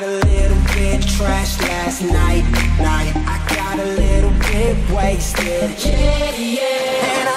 got a little bit trash last night. I got a little bit wasted. Yeah, yeah.